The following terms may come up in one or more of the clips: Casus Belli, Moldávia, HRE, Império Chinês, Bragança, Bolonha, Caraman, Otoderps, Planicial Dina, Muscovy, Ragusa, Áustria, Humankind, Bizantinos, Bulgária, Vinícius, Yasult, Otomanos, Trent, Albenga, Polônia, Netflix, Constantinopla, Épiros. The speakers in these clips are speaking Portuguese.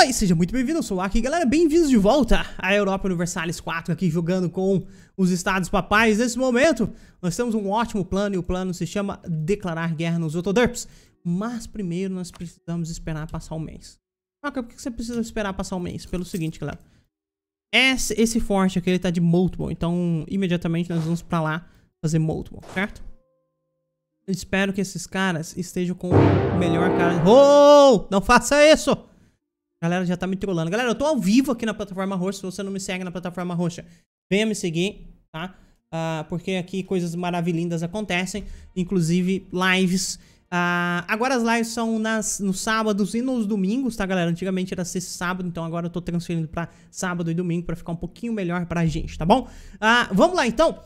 Olá e seja muito bem-vindo, eu sou o Aki, galera, bem-vindos de volta à Europa Universalis 4, aqui jogando com os Estados Papais. Nesse momento, nós temos um ótimo plano e o plano se chama Declarar Guerra nos Otoderps. Mas primeiro nós precisamos esperar passar um mês. Ok, por que você precisa esperar passar um mês? Pelo seguinte, galera, esse forte aqui ele tá de Multiple, então imediatamente nós vamos pra lá fazer Multiple, certo? Eu espero que esses caras estejam com o melhor cara... Oh! Não faça isso! Galera, já tá me trolando. Galera, eu tô ao vivo aqui na plataforma roxa. Se você não me segue na plataforma roxa, venha me seguir, tá? Porque aqui coisas maravilhindas acontecem. Inclusive lives. Agora as lives são nos sábados e nos domingos, tá, galera? Antigamente era sexta e sábado, então agora eu tô transferindo pra sábado e domingo pra ficar um pouquinho melhor pra gente, tá bom? Vamos lá, então.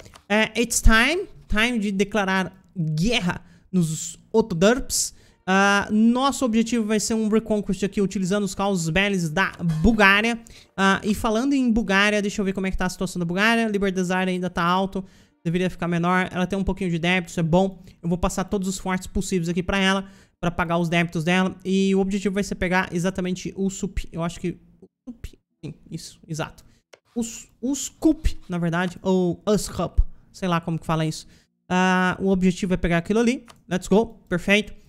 It's time. Time de declarar guerra nos Otoderps. Nosso objetivo vai ser um reconquest aqui, utilizando os Casus Belli da Bulgária. E falando em Bulgária, deixa eu ver como é que tá a situação da Bulgária. Libertador ainda tá alto, deveria ficar menor. Ela tem um pouquinho de débito, isso é bom. Eu vou passar todos os fortes possíveis aqui pra ela, pra pagar os débitos dela. E o objetivo vai ser pegar exatamente o Sup. Eu acho que... Sim, isso, exato. Os Cup, na verdade, ou Uscup, sei lá como que fala isso. O objetivo é pegar aquilo ali. Let's go, perfeito.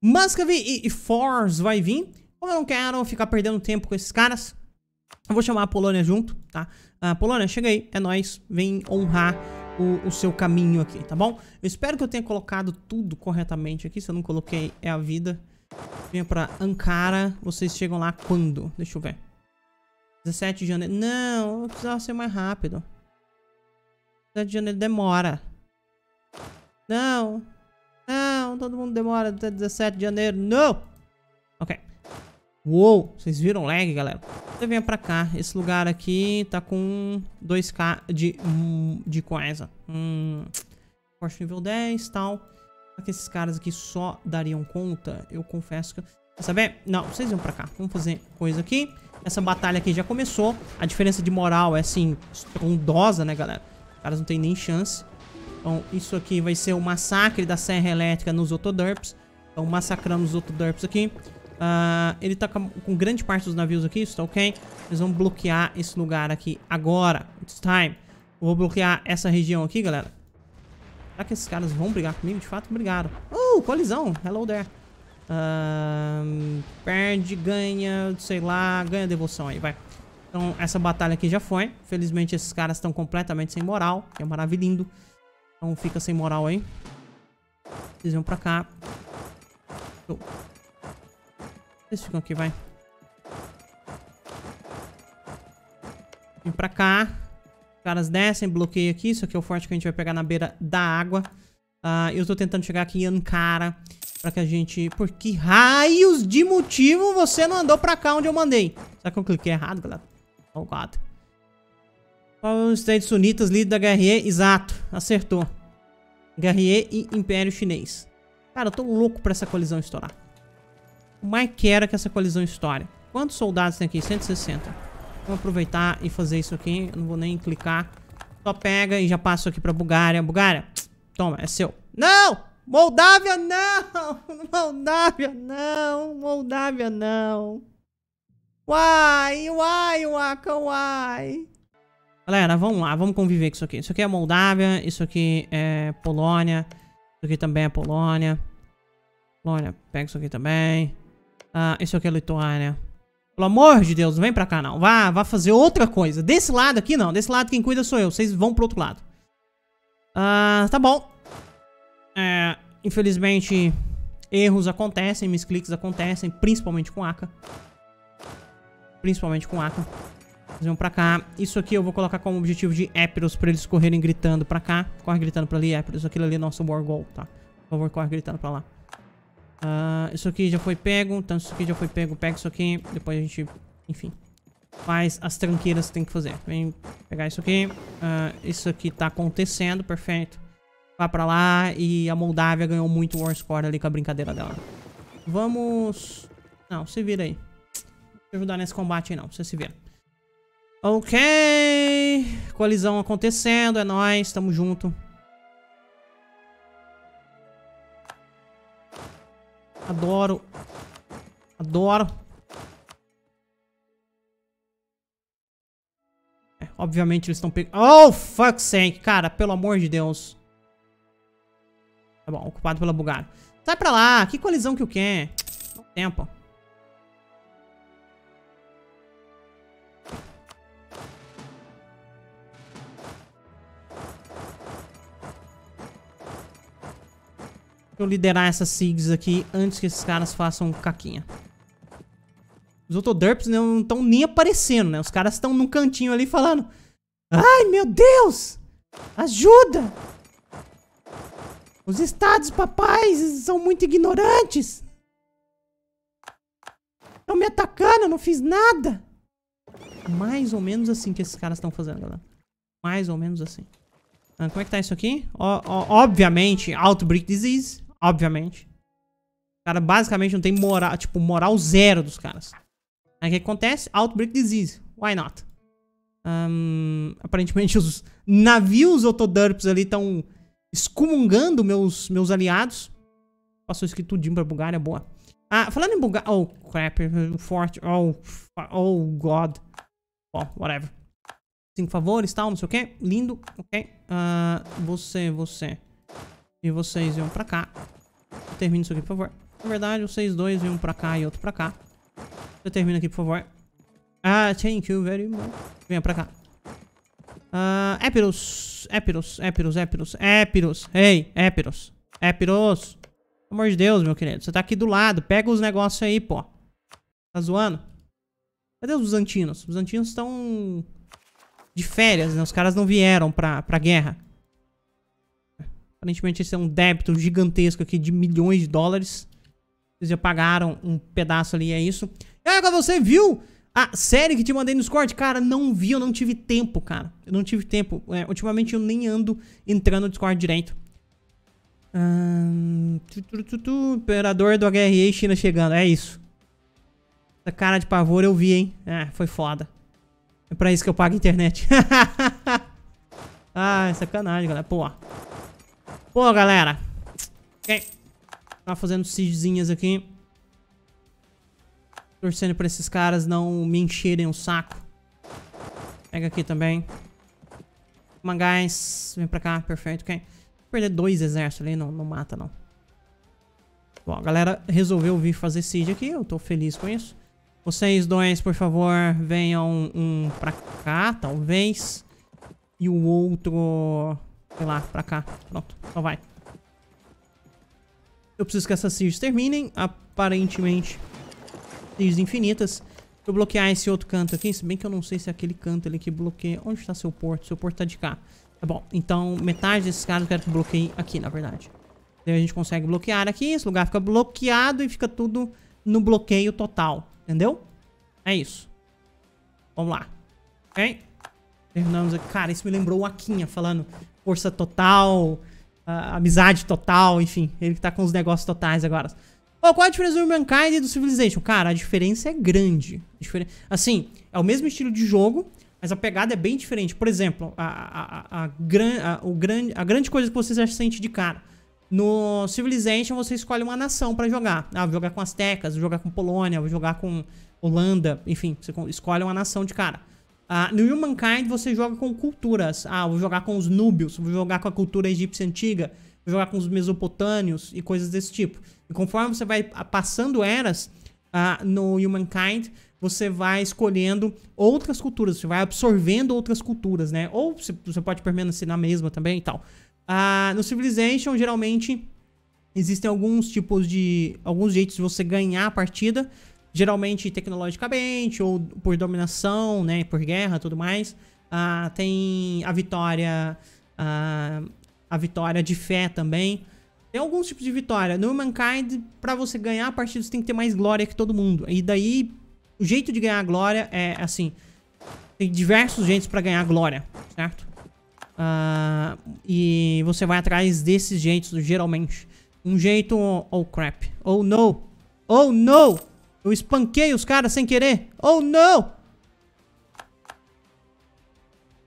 Muscovy e Force vai vir. Como eu não quero ficar perdendo tempo com esses caras, eu vou chamar a Polônia junto, tá? Polônia, chega aí, é nóis. Vem honrar o seu caminho aqui, tá bom? Eu espero que eu tenha colocado tudo corretamente aqui. Se eu não coloquei, é a vida. Venha pra Ankara. Vocês chegam lá quando? Deixa eu ver. 17 de janeiro. Não, eu precisava ser mais rápido. 17 de janeiro demora. Não. Não, todo mundo demora até 17 de janeiro. Não! Ok. Uou, vocês viram lag, galera? Você vem pra cá. Esse lugar aqui tá com 2k de coisa. Forte nível 10 e tal. Será que esses caras aqui só dariam conta? Eu confesso que... Quer saber? Não, vocês vêm pra cá. Vamos fazer coisa aqui. Essa batalha aqui já começou. A diferença de moral é, assim, estrondosa, né, galera? Os caras não tem nem chance. Então, isso aqui vai ser o massacre da serra elétrica nos Otoderps. Então, massacramos os Otoderps aqui. Ele tá com grande parte dos navios aqui, isso tá ok. Eles vão bloquear esse lugar aqui agora. It's time. Eu vou bloquear essa região aqui, galera. Será que esses caras vão brigar comigo? De fato, brigaram. Colisão. Hello there. Perde, ganha, sei lá, ganha devoção aí, vai. Então, essa batalha aqui já foi. Felizmente, esses caras estão completamente sem moral, que é maravilhoso. Então fica sem moral aí. Vocês vão pra cá. Vocês ficam aqui, vai. Vem pra cá. Os caras descem, bloqueia aqui. Isso aqui é o forte que a gente vai pegar na beira da água. Eu tô tentando chegar aqui em Ankara pra que a gente... Por que raios de motivo você não andou pra cá onde eu mandei? Será que eu cliquei errado, galera? Oh, God. Os Estados Sunitas, líder da HRE, exato, acertou. HRE e Império Chinês. Cara, eu tô louco pra essa colisão estourar. O mais quero é que essa colisão estoure. Quantos soldados tem aqui? 160. Vamos aproveitar e fazer isso aqui. Eu não vou nem clicar. Só pega e já passo aqui pra Bulgária. Bulgária, toma, é seu. Não! Moldávia, não! Moldávia, não! Moldávia, não! Uai, uai, uaca, uai! Galera, vamos lá, vamos conviver com isso aqui. Isso aqui é Moldávia, isso aqui é Polônia. Isso aqui também é Polônia. Polônia, pega isso aqui também. Isso aqui é Lituânia. Pelo amor de Deus, não vem pra cá não. Vá fazer outra coisa. Desse lado aqui não, desse lado quem cuida sou eu. Vocês vão pro outro lado. Tá bom. Infelizmente, erros acontecem, misclicks acontecem, principalmente com AK. Principalmente com AK. Eles vão pra cá. Isso aqui eu vou colocar como objetivo de Épiros pra eles correrem gritando pra cá. Corre gritando pra ali, Épiros. Aquilo ali é nosso war goal, tá? Por favor, corre gritando pra lá. Isso aqui já foi pego. Então isso aqui já foi pego. Pega isso aqui. Depois a gente, enfim, faz as tranqueiras que tem que fazer. Vem pegar isso aqui. Isso aqui tá acontecendo. Perfeito. Vai pra lá. E a Moldávia ganhou muito war score ali com a brincadeira dela. Vamos... Não, se vira aí. Não vou ajudar nesse combate aí não. Você se vira. Ok, colisão acontecendo, é nóis, tamo junto. Adoro. Obviamente eles estão pegando... Oh, fuck sake, cara, pelo amor de Deus. Tá bom, ocupado pela Bulgária. Sai pra lá, que colisão que eu quero. Não tem tempo. Deixa eu liderar essas SIGs aqui antes que esses caras façam caquinha. Os Otoderps não estão nem aparecendo, né? Os caras estão num cantinho ali falando: ai, meu Deus! Ajuda! Os Estados Papais são muito ignorantes! Estão me atacando, eu não fiz nada! Mais ou menos assim que esses caras estão fazendo, galera. Mais ou menos assim. Ah, como é que tá isso aqui? Obviamente, Outbreak Disease. Obviamente. O cara basicamente não tem moral, tipo, moral zero dos caras. Aí o que acontece? Outbreak Disease. Why not? Aparentemente os navios Otoderps ali estão excomungando meus aliados. Passou isso aqui tudinho pra Bulgária, boa. Ah, falando em Bulgária... Oh, crap. Forte. Oh, God. Oh, whatever. 5 favores, tal, não sei o que. Lindo, ok. Você. E vocês iam pra cá. Termina isso aqui, por favor. Na verdade, vocês dois iam pra cá e outro pra cá. Você termina aqui, por favor. Ah, thank you very much. Venha pra cá. Épiros. Ei, Épiros. Épiros. Pelo amor de Deus, meu querido. Você tá aqui do lado. Pega os negócios aí, pô. Tá zoando? Cadê os bizantinos? Os bizantinos estão... de férias, né? Os caras não vieram pra guerra. Aparentemente esse é um débito gigantesco aqui de milhões de dólares. Vocês já pagaram um pedaço ali, é isso. E agora você viu a série que te mandei no Discord? Cara, não vi, eu não tive tempo, cara. Eu não tive tempo. É, ultimamente eu nem ando entrando no Discord direito. Imperador do HRE e China chegando, é isso. Essa cara de pavor eu vi, hein? É, foi foda. É pra isso que eu pago a internet. Ah, sacanagem, galera. Pô, galera. Ok. Tá fazendo siegezinhas aqui. Torcendo pra esses caras não me encherem o saco. Pega aqui também. Mangás. Vem pra cá. Perfeito, ok. Vou perder 2 exércitos ali. Não mata, não. Bom, a galera resolveu vir fazer siege aqui. Eu tô feliz com isso. Vocês dois, por favor, venham um pra cá, talvez. E o outro, sei lá, pra cá. Pronto, só vai. Eu preciso que essas sieges terminem. Aparentemente, sieges infinitas. Deixa eu bloquear esse outro canto aqui. Se bem que eu não sei se é aquele canto ali que bloqueia. Onde está seu porto? Seu porto tá de cá. Tá bom, então metade desses caras eu quero que bloqueie aqui, na verdade. Daí a gente consegue bloquear aqui. Esse lugar fica bloqueado e fica tudo no bloqueio total. Entendeu? É isso. Vamos lá. Ok? Terminamos aqui. Cara, isso me lembrou o Aquinha falando força total, amizade total, enfim. Ele que tá com os negócios totais agora. Oh, qual é a diferença do Humankind e do Civilization? Cara, a diferença é grande. Assim, é o mesmo estilo de jogo, mas a pegada é bem diferente. Por exemplo, a grande coisa que você já sente de cara. No Civilization você escolhe uma nação pra jogar. Ah, vou jogar com astecas, vou jogar com Polônia, vou jogar com Holanda, enfim, você escolhe uma nação de cara. Ah, no Humankind você joga com culturas. Ah, vou jogar com os núbios, vou jogar com a cultura egípcia antiga, vou jogar com os mesopotâmios e coisas desse tipo. E conforme você vai passando eras, no Humankind você vai escolhendo outras culturas, você vai absorvendo outras culturas, né? Ou você pode permanecer na mesma também e tal. No Civilization, geralmente, existem alguns tipos de... alguns jeitos de você ganhar a partida. Geralmente, tecnologicamente, ou por dominação, né? Por guerra e tudo mais. Tem a vitória... a vitória de fé também. Tem alguns tipos de vitória. No Humankind, pra você ganhar a partida, você tem que ter mais glória que todo mundo. E daí, o jeito de ganhar a glória é, assim... tem diversos jeitos pra ganhar a glória, certo? E você vai atrás desses jeitos, geralmente. Um jeito... Oh, crap. Oh, no. Oh, no. Eu espanquei os caras sem querer. Oh, no.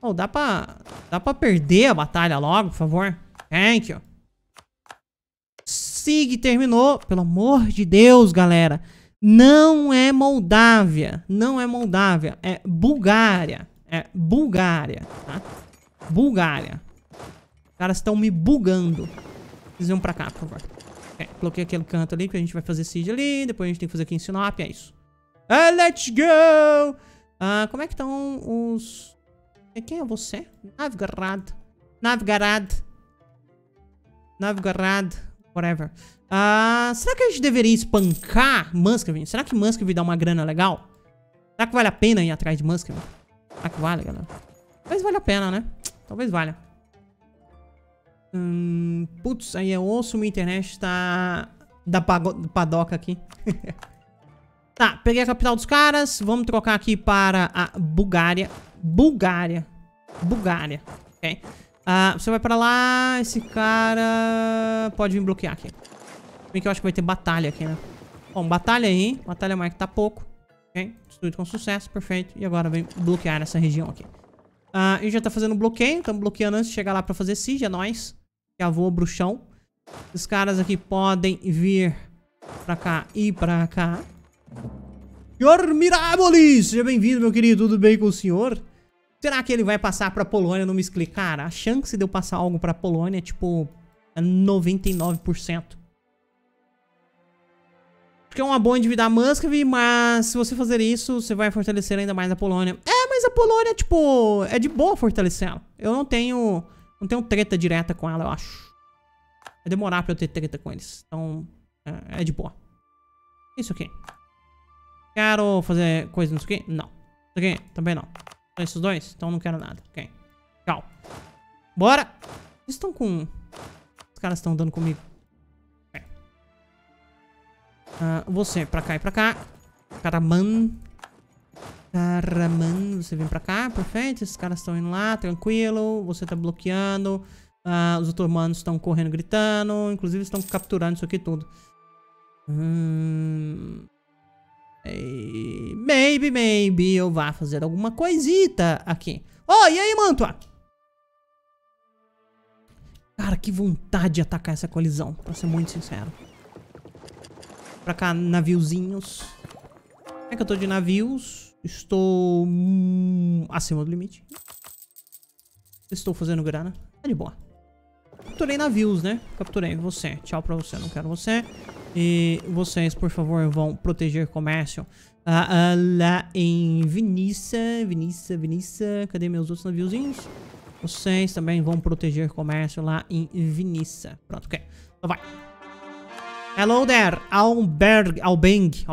Oh, dá pra perder a batalha logo, por favor. Thank you. Sig terminou. Pelo amor de Deus, galera. Não é Moldávia. Não é Moldávia. É Bulgária. É Bulgária, tá? Bulgária. Os caras estão me bugando. Eles vão pra cá, por favor. É, coloquei aquele canto ali que a gente vai fazer siege ali. Depois a gente tem que fazer aqui em Sinop, é isso. Let's go! Como é que estão os... Quem é você? Navigarad. Navigarad. Navigarad. Whatever. Será que a gente deveria espancar Muscovy? Será que Muscovy dá uma grana legal? Será que vale a pena ir atrás de Muscovy? Será que vale, galera? Talvez valha a pena, né? Talvez valha. Putz, aí é osso. Minha internet tá... Da padoca aqui. Tá, peguei a capital dos caras. Vamos trocar aqui para a Bulgária. Bulgária. Bulgária. Ok. Você vai pra lá. Esse cara... Pode vir bloquear aqui. Bem que eu acho que vai ter batalha aqui, né? Bom, batalha aí. Batalha mais que tá pouco. Ok. Destruído com sucesso. Perfeito. E agora vem bloquear essa região aqui. A gente já tá fazendo bloqueio. Estamos bloqueando antes de chegar lá pra fazer siege. É nóis. Já voa bruxão. Esses caras aqui podem vir pra cá e pra cá. Senhor Mirabolis, seja bem-vindo, meu querido. Tudo bem com o senhor? Será que ele vai passar pra Polônia? Não me explica. Cara, a chance de eu passar algo pra Polônia é tipo 99%. Acho que é uma boa endividar a Muscovy, mas se você fazer isso, você vai fortalecer ainda mais a Polônia. É, mas a Polônia, tipo, é de boa fortalecê-la. Eu não tenho treta direta com ela, eu acho. Vai demorar pra eu ter treta com eles. Então, é de boa. Isso aqui. Quero fazer coisa nisso aqui? Não. Isso aqui? Também não. Só esses dois? Então não quero nada. Ok. Tchau. Bora! Eles estão com... Os caras estão andando comigo. Okay. Você, pra cá e pra cá. Caraman. Caraman. Você vem pra cá. Perfeito. Esses caras estão indo lá. Tranquilo. Você tá bloqueando. Os otomanos estão correndo, gritando. Inclusive estão capturando isso aqui tudo. Maybe eu vá fazer alguma coisita aqui. Oh, e aí, Mantua? Cara, que vontade de atacar essa colisão, pra ser muito sincero. Pra cá, naviozinhos. Como é que eu tô de navios? Estou acima do limite. Estou fazendo grana. Tá de boa. Capturei navios, né? Capturei você. Tchau pra você, não quero você. E vocês, por favor, vão proteger comércio. Lá em Vinícius. Cadê meus outros naviozinhos? Vocês também vão proteger comércio lá em Vinícius. Pronto, ok. Então vai. Hello there. Albenga.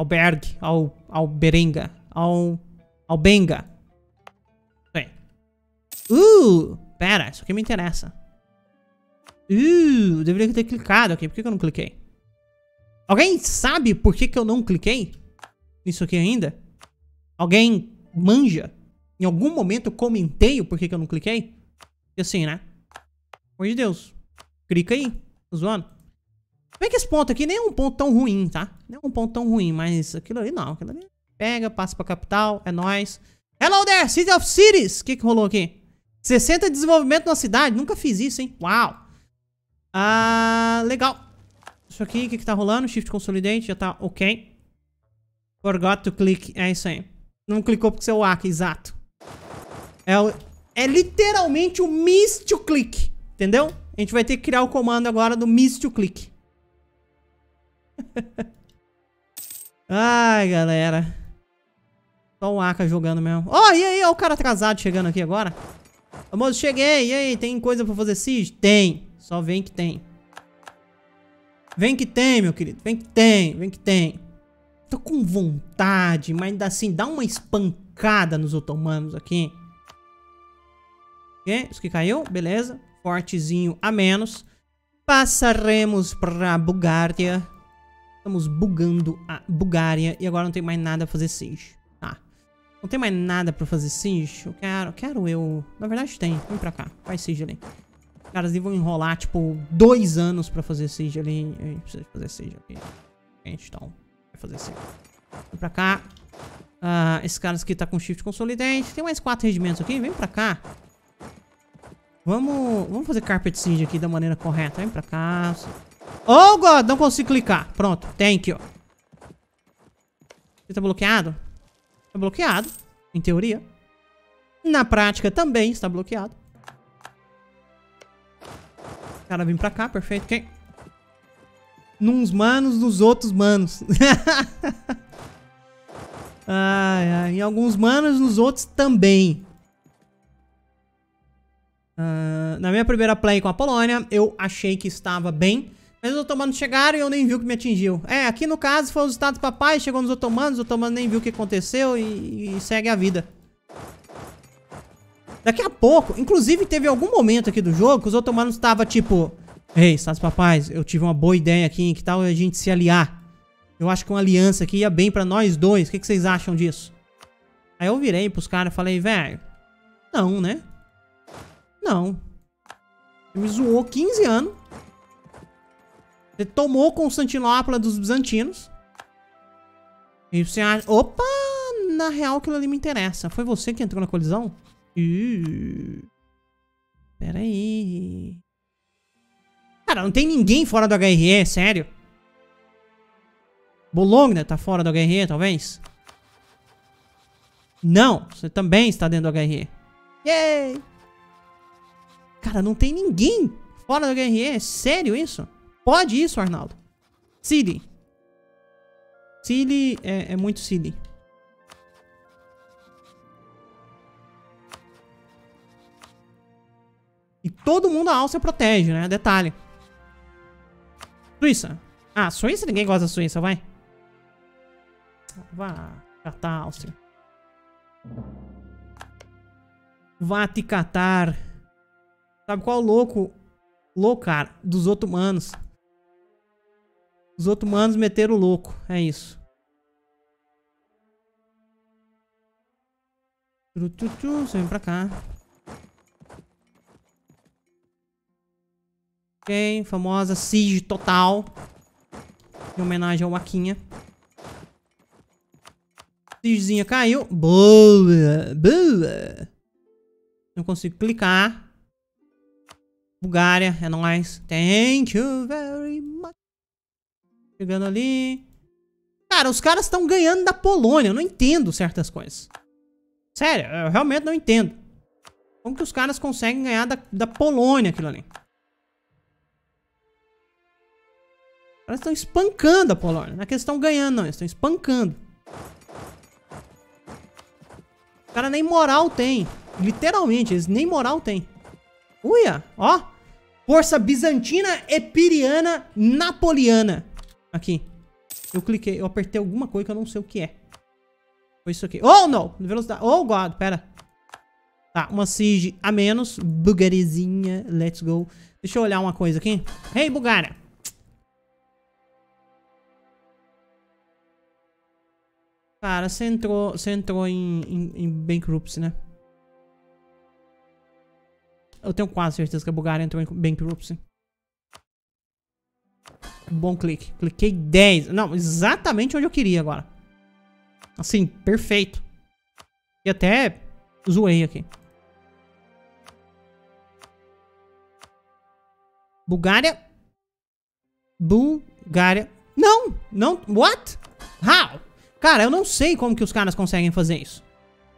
Bem. Pera, isso aqui me interessa. Deveria ter clicado aqui. Por que eu não cliquei? Alguém sabe por que que eu não cliquei nisso aqui ainda? Alguém manja? Em algum momento eu comentei o porquê que eu não cliquei? E assim, né? Por de Deus. Clica aí. Tô zoando. Bem que esse ponto aqui nem é um ponto tão ruim, tá? Nem é um ponto tão ruim, mas aquilo ali não. Aquilo ali pega, passa pra capital, é nóis. Hello there, City of Cities! O que que rolou aqui? 60 de desenvolvimento na cidade? Nunca fiz isso, hein? Uau! Legal. Isso aqui, o que que tá rolando? Shift Consolidate, já tá ok. Forgot to click, é isso aí. Não clicou porque seu AK, exato. É literalmente o miss to click, entendeu? A gente vai ter que criar o comando agora do miss to click. Ai, galera. Só o AK jogando mesmo. Oh, e aí, ó, o cara atrasado chegando aqui agora. Famoso, cheguei, e aí, tem coisa pra fazer siege? Tem, só vem que tem. Vem que tem, meu querido. Vem que tem, vem que tem. Tô com vontade, mas assim, dá uma espancada nos otomanos aqui. Ok, isso que caiu, beleza. Fortezinho a menos. Passaremos pra Bulgária. Estamos bugando a Bulgária. E agora não tem mais nada pra fazer siege. Tá. Não tem mais nada pra fazer siege. Eu quero... Na verdade tem. Vem pra cá. Faz siege ali. Caras, eles vão enrolar, tipo, 2 anos pra fazer siege ali. A gente precisa fazer siege aqui. Gente, então, vai fazer siege. Vem pra cá. Esses caras aqui tá com shift consolidante. Tem mais 4 regimentos aqui. Vem pra cá. Vamos fazer carpet siege aqui da maneira correta. Vem pra cá. Oh, God! Não consigo clicar. Pronto. Thank you. Ele tá bloqueado? Tá bloqueado. Em teoria. Na prática também está bloqueado. O cara vem pra cá, perfeito. Quem? Nuns manos, nos outros manos. Ai, ai. Em alguns manos, nos outros também. Na minha primeira play com a Polônia, eu achei que estava bem. Mas os otomanos chegaram e eu nem vi o que me atingiu. É, aqui no caso foi os Estados Papais, chegou nos otomanos, os otomanos nem viu o que aconteceu e segue a vida. Daqui a pouco, inclusive teve algum momento aqui do jogo que os otomanos estavam tipo... Ei, Estados Papais, eu tive uma boa ideia aqui, que tal a gente se aliar? Eu acho que uma aliança aqui ia bem pra nós dois, o que vocês acham disso? Aí eu virei pros caras e falei, velho, não, né? Não. Você me zoou 15 anos. Você tomou Constantinopla dos Bizantinos. E você acha... Opa! Na real, aquilo ali me interessa. Foi você que entrou na colisão? Pera aí. Cara, não tem ninguém fora do HRE, sério? Bolonha tá fora do HRE, talvez? Não, você também está dentro do HRE. Yay! Cara, não tem ninguém fora do HRE. É sério isso? Pode isso, Arnaldo. Silly. Silly é muito silly. E todo mundo a Áustria protege, né? Detalhe. Suíça. Ah, Suíça? Ninguém gosta da Suíça, vai. Vá catar a Áustria. Vá te catar. Sabe qual louco? Loucar dos otomanos. Os otomanos meteram o louco. É isso. Você vem pra cá. Ok. Famosa siege total. Em homenagem ao Maquinha. Siegezinha caiu. Boa. Boa. Não consigo clicar. Bulgária, é nóis. Thank you very much. Chegando ali. Cara, os caras estão ganhando da Polônia. Eu não entendo certas coisas. Sério, eu realmente não entendo. Como que os caras conseguem ganhar da Polônia aquilo ali? Os caras estão espancando a Polônia. Não é que eles estão ganhando, não. Eles estão espancando. Os caras nem moral tem. Literalmente, eles nem moral tem. Uia, ó. Força bizantina, epiriana, napoliana. Aqui. Eu cliquei, eu apertei alguma coisa que eu não sei o que é. Foi isso aqui. Oh, não. Velocidade. Oh, God, pera. Tá, uma siege a menos. Bulgarizinha, let's go. Deixa eu olhar uma coisa aqui. Hey, Bulgária. Cara, você entrou em bankruptcy, né? Eu tenho quase certeza que a Bulgária entrou em bankruptcy. Bom clique. Cliquei 10. Não, exatamente onde eu queria agora. Assim, perfeito. E até zoei aqui. Bulgária. Bulgária. Não, não. What? How? Cara, eu não sei como que os caras conseguem fazer isso.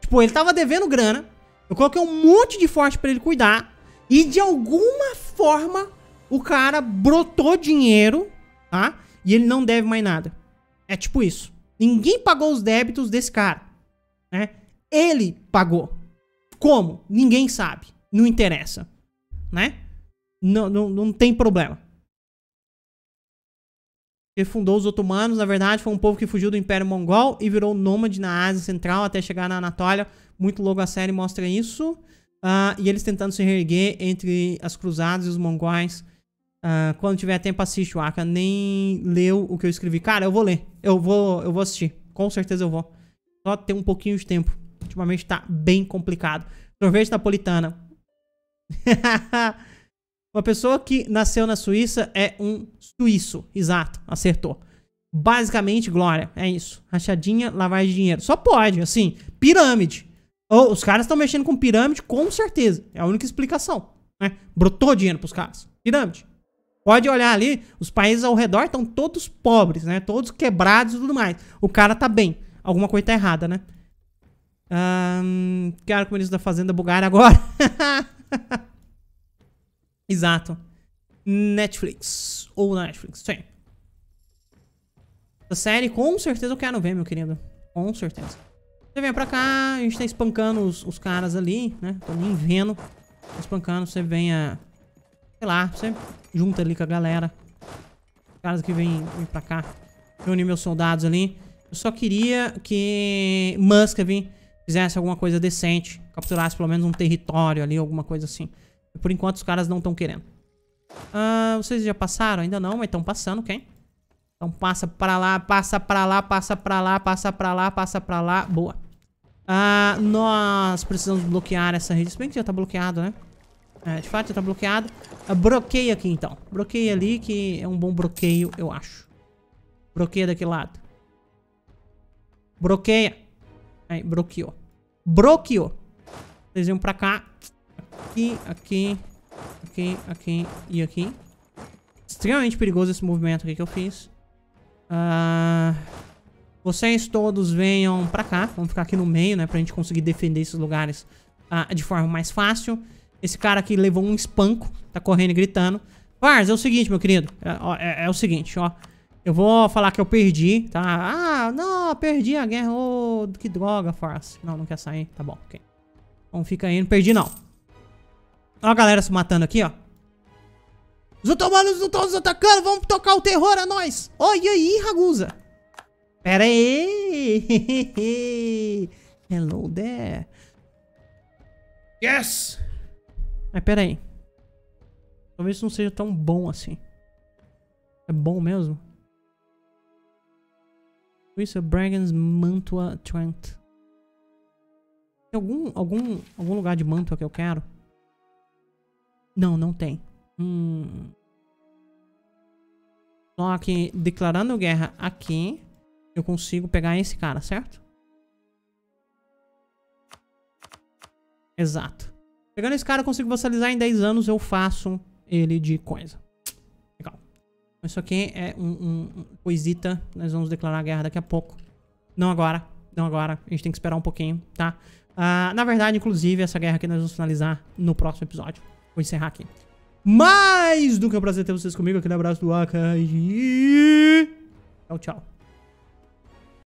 Tipo, ele tava devendo grana. Eu coloquei um monte de forte pra ele cuidar. E de alguma forma, o cara brotou dinheiro, tá? E ele não deve mais nada. É tipo isso. Ninguém pagou os débitos desse cara, né? Ele pagou. Como? Ninguém sabe. Não interessa, né? Não, não, não tem problema. Ele fundou os otomanos. Na verdade, foi um povo que fugiu do Império Mongol e virou nômade na Ásia Central até chegar na Anatólia. Muito logo a série mostra isso. E eles tentando se reerguer entre as cruzadas e os mongóis. Quando tiver tempo, assiste o Aka. Nem leu o que eu escrevi. Cara, eu vou ler. Eu vou assistir. Com certeza eu vou. Só ter um pouquinho de tempo. Ultimamente tá bem complicado. Sorvete napolitana. Uma pessoa que nasceu na Suíça é um suíço. Exato. Acertou. Basicamente, Glória. É isso. Rachadinha, lavagem de dinheiro. Só pode, assim. Pirâmide. Oh, os caras estão mexendo com pirâmide, com certeza. É a única explicação, né? Brotou dinheiro pros caras. Pirâmide. Pode olhar ali, os países ao redor estão todos pobres, né? Todos quebrados e tudo mais. O cara tá bem. Alguma coisa tá errada, né? Quero que o ministro da Fazenda Bulgária agora. Exato. Netflix. Ou Netflix, sim. Essa série com certeza eu quero ver, meu querido. Com certeza. Você vem pra cá, a gente tá espancando os caras ali, né? Tô nem vendo. Tô espancando, você vem a... Sei lá, você junta ali com a galera. Os caras que vêm pra cá. Reunir meus soldados ali. Eu só queria que Muscovy fizesse alguma coisa decente. Capturasse pelo menos um território ali, alguma coisa assim. E por enquanto os caras não estão querendo. Vocês já passaram? Ainda não, mas estão passando, ok? Então passa pra lá, passa pra lá, passa pra lá, passa pra lá, passa pra lá. Boa. Nós precisamos bloquear essa rede. Se bem que já tá bloqueado, né? É, de fato já tá bloqueado. Bloqueia aqui então. Bloqueia ali que é um bom bloqueio, eu acho. Bloqueia daquele lado. Bloqueia. Aí, bloqueou. Bloqueou. Vocês iam pra cá. Aqui, aqui, aqui, aqui e aqui. Extremamente perigoso esse movimento aqui que eu fiz. Vocês todos venham pra cá. Vamos ficar aqui no meio, né? Pra gente conseguir defender esses lugares de forma mais fácil. Esse cara aqui levou um espanco. Tá correndo e gritando. Vars, é o seguinte, meu querido. É o seguinte, ó. Eu vou falar que eu perdi, tá? Ah, não, perdi a guerra. Oh, que droga, Vars. Não, não quer sair. Tá bom, ok. Então fica aí, não perdi não. Ó a galera se matando aqui, ó. Os otomanos não estão nos atacando, vamos tocar o terror a nós. Olha aí, Ragusa. Pera aí. Hello there. Yes. Mas pera aí. Talvez isso não seja tão bom assim. É bom mesmo? Suíça, Bragança, Mantua, Trent. Tem algum lugar de Mantua que eu quero? Não, não tem. Só que declarando guerra aqui, eu consigo pegar esse cara, certo? Exato. Pegando esse cara eu consigo vassalizar em 10 anos. Eu faço ele de coisa. Legal. Isso aqui é um coisita. Nós vamos declarar guerra daqui a pouco. Não agora, não agora. A gente tem que esperar um pouquinho, tá? Na verdade, inclusive, essa guerra aqui nós vamos finalizar no próximo episódio. Vou encerrar aqui. Mais do que é um prazer ter vocês comigo. Aquele abraço do HRE. Tchau, tchau.